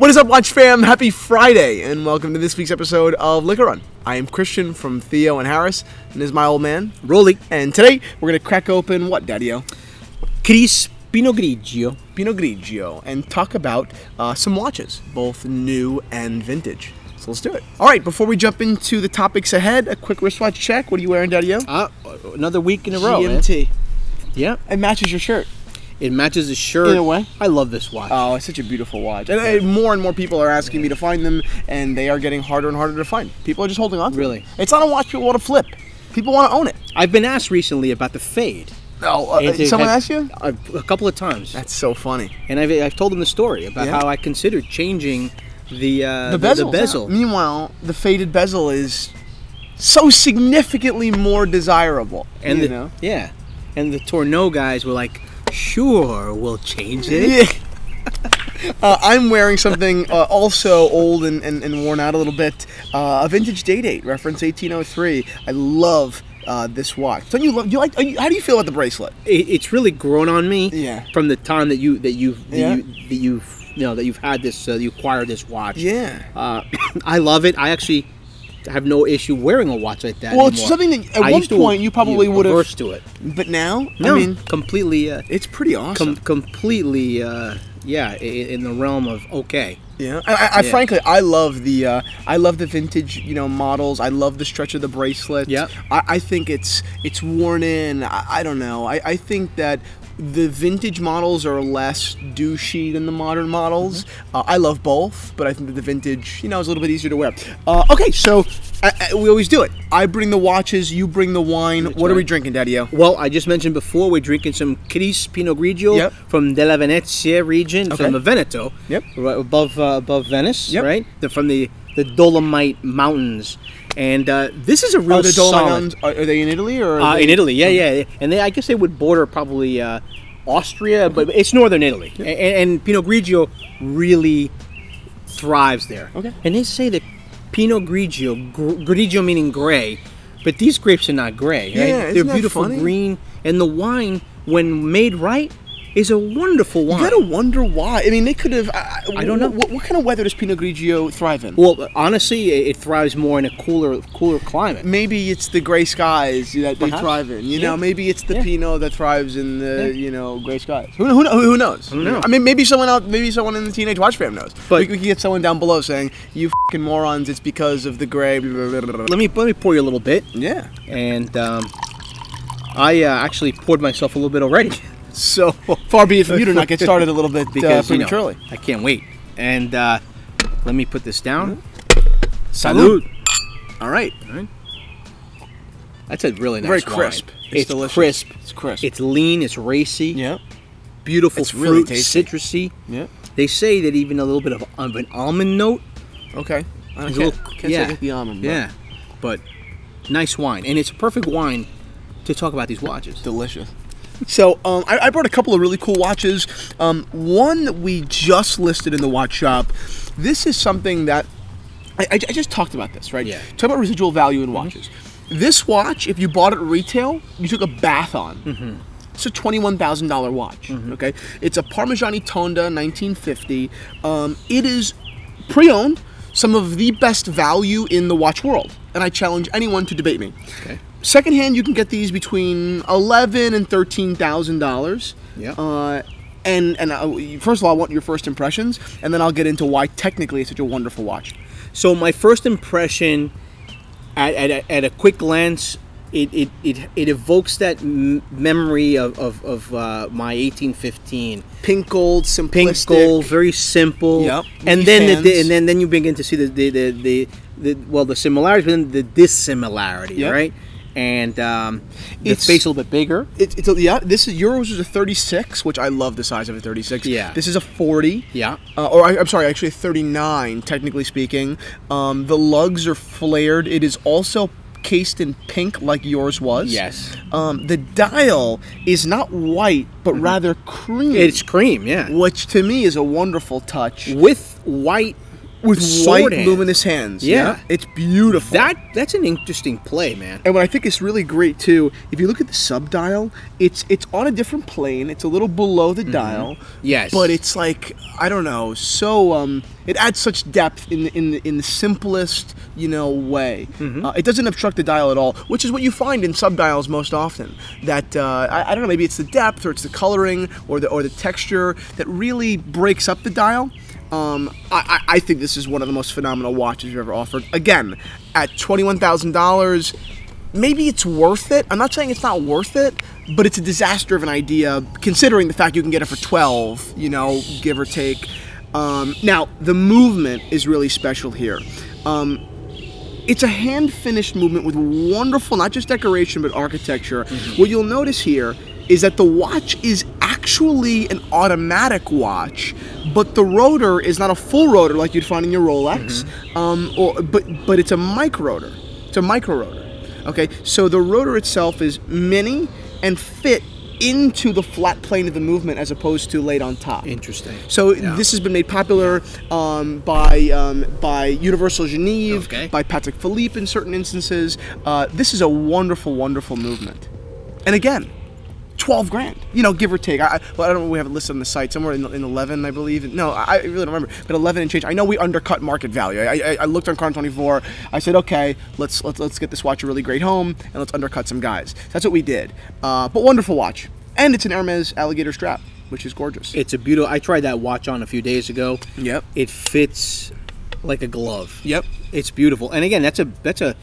What is up, watch fam? Happy Friday, and welcome to this week's episode of Liquor Run. I am Christian from Theo and Harris, and this is my old man, Rolly. And today, we're going to crack open what, Daddy-o? Pinot Grigio. Pinot Grigio, and talk about some watches, both new and vintage. So let's do it. All right, before we jump into the topics ahead, a quick wristwatch check. What are you wearing, Daddy-o? Another week in a row, GMT. Man. Yeah. It matches your shirt. It matches the shirt. In a way. I love this watch. Oh, it's such a beautiful watch. And more people are asking me to find them, and they are getting harder and harder to find. People are just holding on to Really? Them. It's not a watch people want to flip. People want to own it. I've been asked recently about the fade. No, someone asked you? A couple of times. That's so funny. And I've told them the story about how I considered changing the bezel. The bezel. Yeah. Meanwhile, the faded bezel is so significantly more desirable. And you know? Yeah. And the Tourneau guys were like, sure, we'll change it. Yeah. I'm wearing something also old and worn out a little bit. A vintage Day-Date, reference 1803. I love this watch. Don't you love? How do you feel about the bracelet? It's really grown on me. Yeah. From the time that you've had this, you acquired this watch. Yeah. I love it. I actually have no issue wearing a watch like that anymore. It's something that at one point you probably would have averse to it. But now, no, I mean, completely. It's pretty awesome. Completely, yeah, in the realm of okay. Yeah, frankly, I love the vintage, models. I love the stretch of the bracelet. Yeah, I think it's worn in. I don't know. I think that the vintage models are less douchey than the modern models. I love both, but I think that the vintage, is a little bit easier to wear. Okay, so we always do it. I bring the watches, you bring the wine. That's what right. Are we drinking, Daddy-o? Well, I just mentioned before, we're drinking some Pinot Grigio from della Venezia region, from the Veneto, right above Venice, right? From the Dolomite Mountains. And this is a real solid. Are they in Italy? Or in Italy, yeah. And I guess they would border probably Austria, but it's northern Italy. Yep. And Pinot Grigio really thrives there. Okay. And they say that Pinot Grigio, Grigio meaning gray, but these grapes are not gray, right? Yeah, they're beautiful green. And the wine, when made right, is a wonderful wine. You gotta wonder why. I mean, they could have. I don't know. What kind of weather does Pinot Grigio thrive in? Well, honestly, it thrives more in a cooler climate. Maybe it's the gray skies that they thrive in. You know, maybe it's the Pinot that thrives in the gray skies. Who knows? Who knows? I mean, maybe someone in the T&H Watch fam knows. But we could get someone down below saying, "You fucking morons! It's because of the gray." Let me pour you a little bit. Yeah. And I actually poured myself a little bit already. So far be it from you to not get started a little bit because prematurely. I can't wait. And let me put this down. Salud. All right. That's a really nice wine. Crisp. It's delicious. Crisp. It's crisp. It's lean. It's racy. Yeah. Beautiful fruit. Really tasty. Citrusy. Yeah. They say that even a little bit of an almond note. Okay. I can't say the almond. Yeah. But nice wine, and it's a perfect wine to talk about these watches. Delicious. So I brought a couple of really cool watches. One that we just listed in the watch shop. This is something that I just talked about this, right? Yeah. Talk about residual value in watches. This watch, if you bought it at retail, you took a bath on. It's a $21,000 watch. Okay, it's a Parmigiani Tonda 1950. It is pre-owned, some of the best value in the watch world, and I challenge anyone to debate me. Okay. Secondhand, you can get these between $11,000 and $13,000. Yeah. First of all, I want your first impressions, and then I'll get into why technically it's such a wonderful watch. So my first impression, at a quick glance, it evokes that memory of my 1815. Pink gold, simplistic. Pink gold, very simple. Yep. And then you begin to see the similarities, but then the dissimilarities, right? And it's face a little bit bigger. This is yours is a 36, which I love the size of a 36. Yeah. This is a 40. Yeah. I'm sorry, actually a 39, technically speaking. The lugs are flared. It is also cased in pink, like yours was. Yes. The dial is not white, but rather cream. It's cream, yeah. Which to me is a wonderful touch. With white with white hands. Luminous hands. Yeah. It's beautiful. That's an interesting play, man. And what I think is really great too, if you look at the sub dial, it's on a different plane. It's a little below the dial. Yes. But it's like, I don't know, so it adds such depth in the simplest, you know, way. It doesn't obstruct the dial at all, which is what you find in sub dials most often. That I don't know, maybe it's the depth or it's the coloring or the texture that really breaks up the dial. I think this is one of the most phenomenal watches you've ever offered. Again, at $21,000, maybe it's worth it. I'm not saying it's not worth it, but it's a disaster of an idea, considering the fact you can get it for 12, you know, give or take. Now, the movement is really special here. It's a hand-finished movement with wonderful, not just decoration, but architecture. What you'll notice here is that the watch is actually an automatic watch, but the rotor is not a full rotor like you'd find in your Rolex, but it's a micro-rotor. It's a micro-rotor, okay? So the rotor itself is mini and fit into the flat plane of the movement as opposed to laid on top. Interesting. So this has been made popular by Universal Genève, by Patek Philippe in certain instances. This is a wonderful, wonderful movement. And again, 12 grand, you know, give or take. I don't know, we have it listed on the site, somewhere in 11, I believe. No, I really don't remember, but 11 and change. I know we undercut market value. I looked on Car24, I said, okay, let's get this watch a really great home, and let's undercut some guys. That's what we did. But wonderful watch. And it's an Hermes alligator strap, which is gorgeous. It's a beautiful, I tried that watch on a few days ago. Yep. It fits like a glove. Yep. It's beautiful. And again, that's a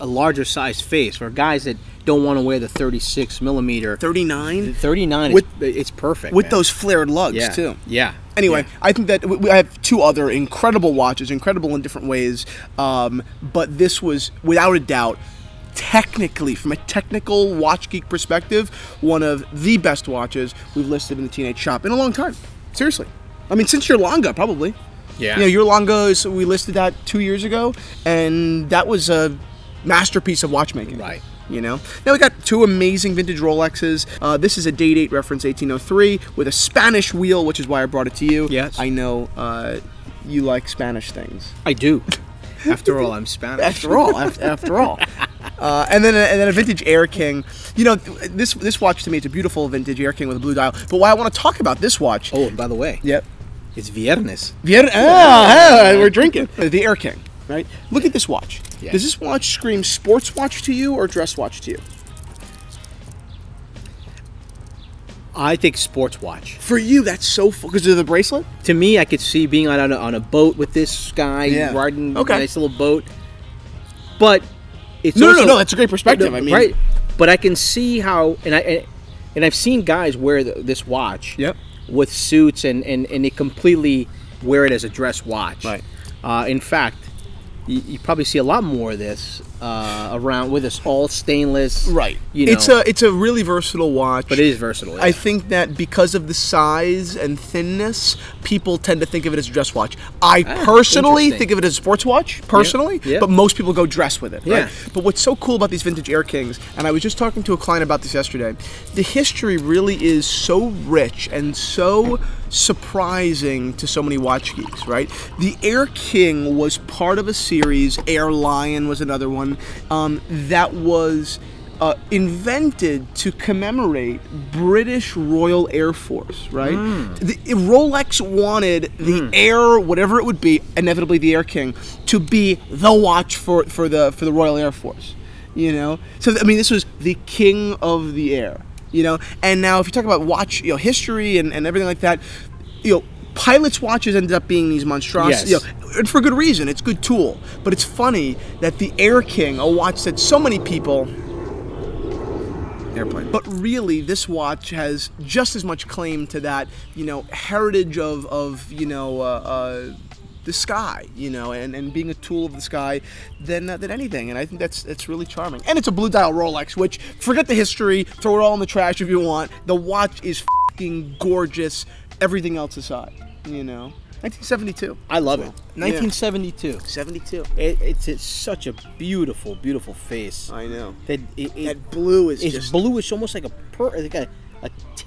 larger size face for guys that don't want to wear the 36 millimeter. 39? 39, it's perfect. With those flared lugs, too. Yeah. Anyway, I think that I have two other incredible watches, incredible in different ways, but this was, without a doubt, technically, from a technical watch geek perspective, one of the best watches we've listed in the T&H shop in a long time. Seriously. I mean, since Yerlonga, probably. Yeah. You know, Yerlonga, so we listed that 2 years ago, and that was a masterpiece of watchmaking, right? You know, now we got two amazing vintage Rolexes. This is a Day-Date reference 1803 with a Spanish wheel, which is why I brought it to you. Yes, I know you like Spanish things. I do. After all, I'm Spanish. After all, after all. And then a vintage Air King. You know, this watch to me, it's a beautiful vintage Air King with a blue dial. But why I want to talk about this watch? Oh, and by the way, it's Viernes. We're drinking the Air King. Right? Look at this watch. Yeah. Does this watch scream sports watch to you or dress watch to you? I think sports watch. For you, that's so full. Because of the bracelet? To me, I could see being on a boat with this guy, riding a nice little boat. But it's no, that's a great perspective. I mean, right? But I can see how, and I've seen guys wear this watch with suits, and they completely wear it as a dress watch. Right. In fact, you probably see a lot more of this around with us, all stainless. Right. You know. It's a really versatile watch. But it is versatile. Yeah. I think that because of the size and thinness, people tend to think of it as a dress watch. I personally think of it as a sports watch, personally, but most people go dress with it. Yeah. Right? But what's so cool about these vintage Air Kings, and I was just talking to a client about this yesterday, the history really is so rich and so surprising to so many watch geeks, right? The Air King was part of a series, Air Lion was another one, that was invented to commemorate British Royal Air Force, right? Rolex wanted the Air, whatever it would be, inevitably the Air King, to be the watch for the Royal Air Force, you know? So, I mean, this was the King of the Air. You know, and now if you talk about watch, you know, history and everything like that, you know, pilots' watches ended up being these monstrosities, you know, and for good reason. It's a good tool, but it's funny that the Air King, a watch that so many people airplane, but really this watch has just as much claim to that, you know, heritage of you know. The sky, you know, and being a tool of the sky than anything, and I think that's really charming. And it's a blue dial Rolex, which, forget the history, throw it all in the trash if you want. The watch is f***ing gorgeous, everything else aside, you know. 1972. I love it. 1972. Yeah. 72. It's such a beautiful, beautiful face. I know. That blue is almost like a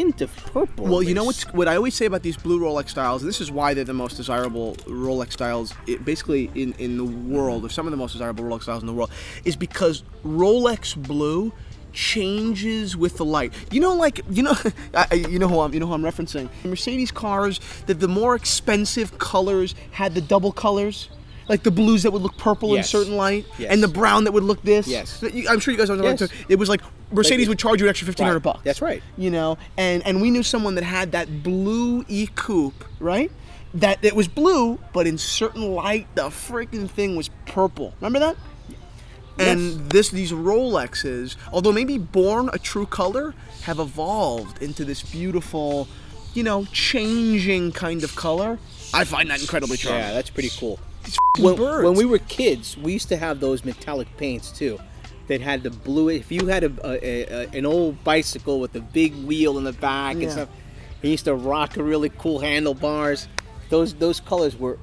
tint of purple. Well, you know what I always say about these blue Rolex styles, and this is why they're the most desirable Rolex styles basically in the world, or some of the most desirable Rolex styles in the world, is because Rolex blue changes with the light. You know who I'm referencing. Mercedes cars, that the more expensive colors had the double colors. Like the blues that would look purple in certain light, and the brown that would look this. Yes. I'm sure you guys don't know. Yes. It was like Mercedes would charge you an extra $1,500 bucks. That's right. You know, and we knew someone that had that blue E-Coupe, right? That it was blue, but in certain light, the freaking thing was purple. Remember that? And these Rolexes, although maybe born a true color, have evolved into this beautiful, you know, changing kind of color. I find that incredibly charming. Yeah, that's pretty cool. When we were kids, we used to have those metallic paints too, that had the blue. If you had an old bicycle with a big wheel in the back and stuff, and you used to rock a really cool handlebars. Those colors were.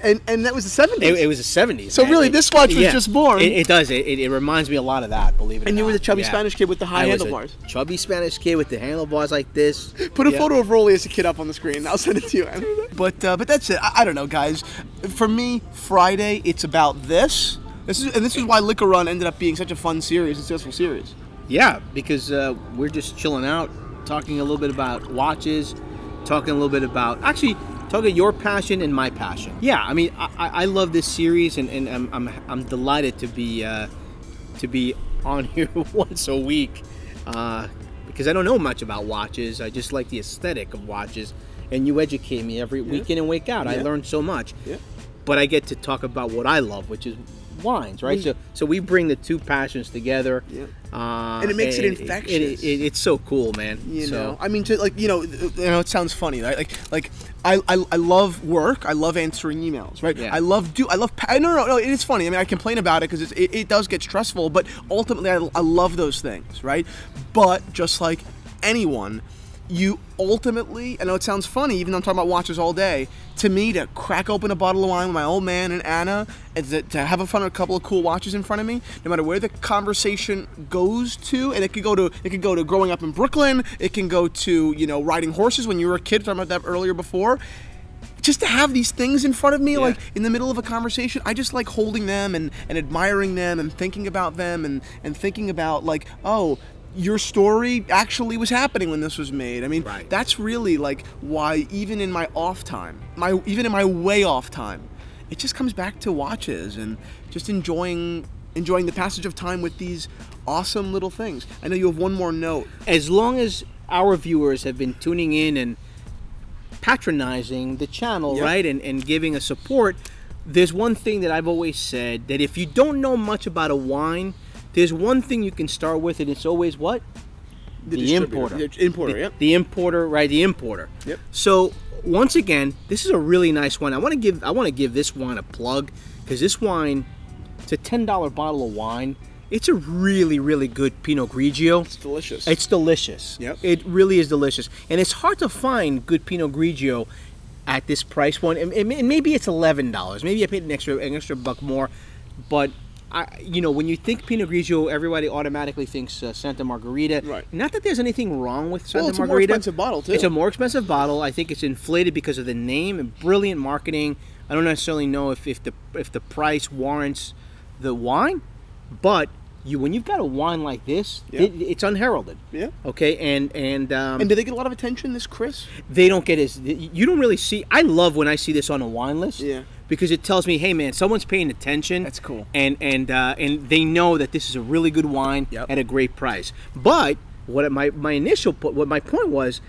And that was the 70s. It was the 70s. So really, this watch was just born. It reminds me a lot of that, believe it or not. And you were the chubby Spanish kid with the high handlebars. Chubby Spanish kid with the handlebars like this. Put a photo of Rolly as a kid up on the screen. I'll send it to you. But that's it. I don't know, guys. For me, Friday, it's about this. This is why Liquor Run ended up being such a fun series, successful series. Yeah, because we're just chilling out, talking a little bit about watches, talking a little bit about talking your passion and my passion. Yeah, I mean, I love this series, and I'm delighted to be on here once a week because I don't know much about watches. I just like the aesthetic of watches, and you educate me every week in and week out. Yeah. I learn so much, but I get to talk about what I love, which is wines, right? So we bring the two passions together, and it makes it infectious. It's so cool, man. You know, I mean, you know, it sounds funny, right? I love work. I love answering emails, right? Yeah. No, it is funny. I mean, I complain about it because it does get stressful, but ultimately, I love those things, right? But just like anyone, you ultimately, I know it sounds funny, even though I'm talking about watches all day, to me, to crack open a bottle of wine with my old man and Anna, and to have a fun with a couple of cool watches in front of me, no matter where the conversation goes to, and it could go to growing up in Brooklyn, it can go to, you know, riding horses when you were a kid, talking about that earlier before. Just to have these things in front of me, like in the middle of a conversation, I just like holding them and admiring them and thinking about them and thinking about like, oh, your story actually was happening when this was made. I mean, that's really like why even in my off time, even in my way off time, it just comes back to watches and just enjoying the passage of time with these awesome little things. I know you have one more note. As long as our viewers have been tuning in and patronizing the channel, right, and giving us support, there's one thing that I've always said, that if you don't know much about a wine, there's one thing you can start with, and it's always what? The importer. The importer. Yep. So once again, this is a really nice wine. I want to give this wine a plug, because this wine, it's a $10 bottle of wine. It's a really, really good Pinot Grigio. It's delicious. It's delicious. Yep. It really is delicious, and it's hard to find good Pinot Grigio at this price point. And maybe it's $11. Maybe I paid an extra buck more, but. You know, when you think Pinot Grigio, everybody automatically thinks Santa Margherita. Right. Not that there's anything wrong with Santa Margherita. Well, it's a more expensive bottle, too. It's a more expensive bottle. I think it's inflated because of the name and brilliant marketing. I don't necessarily know if the price warrants the wine, but when you've got a wine like this, it's unheralded. Yeah. Okay, and do they get a lot of attention, this Chris? They don't get as... You don't really see... I love when I see this on a wine list. Yeah. Because it tells me, hey man, someone's paying attention. That's cool. And they know that this is a really good wine at a great price. But what my point was,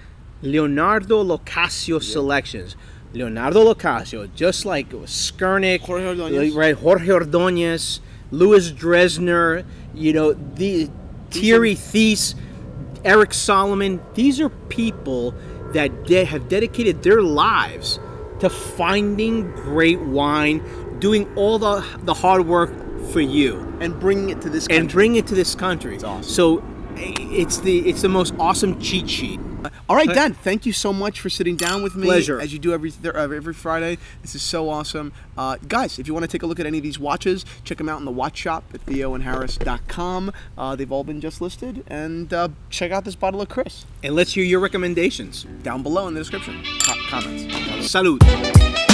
Leonardo Locascio selections. Leonardo Locascio, just like Skernick, Jorge Ordonez. Right? Jorge Ordonez, Louis Dresner, you know, Thierry Thies, Eric Solomon. These are people that have dedicated their lives to finding great wine, doing all the hard work for you, and bringing it to this country. It's awesome. So it's the most awesome cheat sheet All right, Dan, thank you so much for sitting down with me. Pleasure. As you do every Friday. This is so awesome. Guys, if you want to take a look at any of these watches, check them out in the watch shop at theoandharris.com. They've all been just listed. And check out this bottle of Chris. And let's hear your recommendations down below in the description. Comments. Salud.